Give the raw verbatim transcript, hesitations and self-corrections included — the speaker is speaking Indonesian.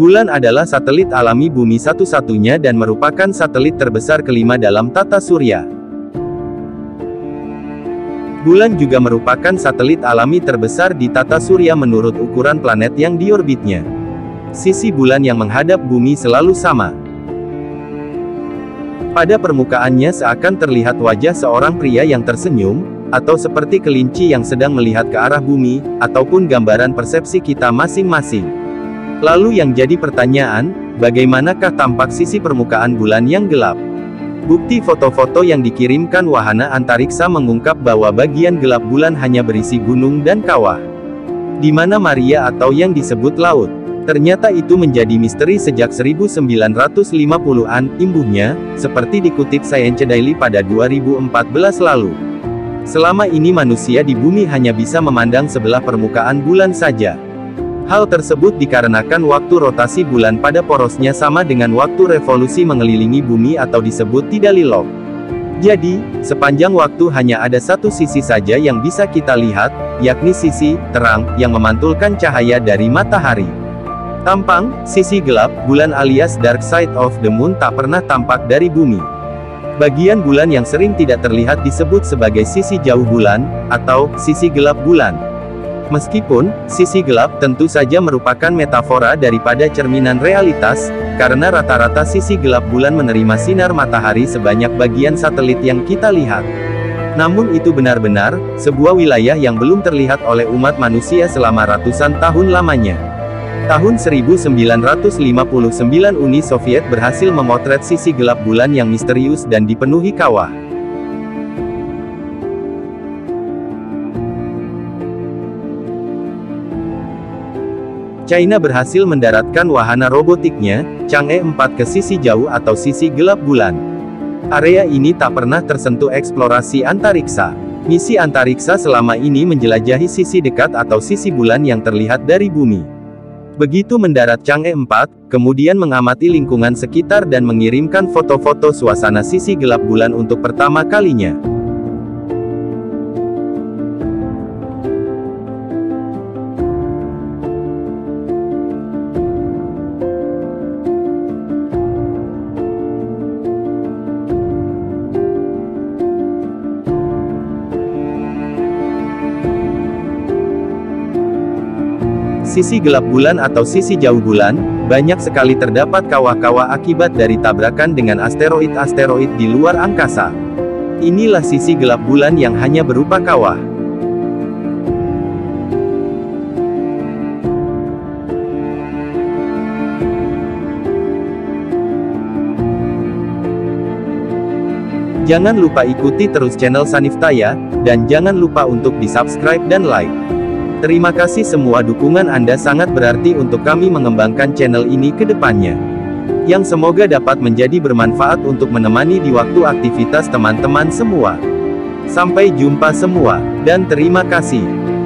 Bulan adalah satelit alami Bumi satu-satunya dan merupakan satelit terbesar kelima dalam tata surya. Bulan juga merupakan satelit alami terbesar di tata surya menurut ukuran planet yang diorbitnya. Sisi bulan yang menghadap Bumi selalu sama. Pada permukaannya seakan terlihat wajah seorang pria yang tersenyum, atau seperti kelinci yang sedang melihat ke arah Bumi, ataupun gambaran persepsi kita masing-masing. Lalu yang jadi pertanyaan, bagaimanakah tampak sisi permukaan bulan yang gelap? Bukti foto-foto yang dikirimkan wahana antariksa mengungkap bahwa bagian gelap bulan hanya berisi gunung dan kawah. Di mana Maria atau yang disebut laut. Ternyata itu menjadi misteri sejak seribu sembilan ratus lima puluhan, imbuhnya, seperti dikutip Science Daily pada dua ribu empat belas lalu. Selama ini manusia di bumi hanya bisa memandang sebelah permukaan bulan saja. Hal tersebut dikarenakan waktu rotasi bulan pada porosnya sama dengan waktu revolusi mengelilingi bumi atau disebut tidalilok. Jadi, sepanjang waktu hanya ada satu sisi saja yang bisa kita lihat, yakni sisi terang, yang memantulkan cahaya dari matahari. Tampang, sisi gelap, bulan alias dark side of the moon tak pernah tampak dari bumi. Bagian bulan yang sering tidak terlihat disebut sebagai sisi jauh bulan, atau sisi gelap bulan. Meskipun, sisi gelap tentu saja merupakan metafora daripada cerminan realitas, karena rata-rata sisi gelap bulan menerima sinar matahari sebanyak bagian satelit yang kita lihat. Namun itu benar-benar, sebuah wilayah yang belum terlihat oleh umat manusia selama ratusan tahun lamanya. Tahun seribu sembilan ratus lima puluh sembilan Uni Soviet berhasil memotret sisi gelap bulan yang misterius dan dipenuhi kawah. China berhasil mendaratkan wahana robotiknya, Chang'e empat ke sisi jauh atau sisi gelap bulan. Area ini tak pernah tersentuh eksplorasi antariksa. Misi antariksa selama ini menjelajahi sisi dekat atau sisi bulan yang terlihat dari bumi. Begitu mendarat Chang'e empat, kemudian mengamati lingkungan sekitar dan mengirimkan foto-foto suasana sisi gelap bulan untuk pertama kalinya. Sisi gelap bulan atau sisi jauh bulan, banyak sekali terdapat kawah-kawah akibat dari tabrakan dengan asteroid-asteroid di luar angkasa. Inilah sisi gelap bulan yang hanya berupa kawah. Jangan lupa ikuti terus channel Sanivthaya, dan jangan lupa untuk di-subscribe dan like. Terima kasih semua dukungan Anda sangat berarti untuk kami mengembangkan channel ini ke depannya. Yang semoga dapat menjadi bermanfaat untuk menemani di waktu aktivitas teman-teman semua. Sampai jumpa semua, dan terima kasih.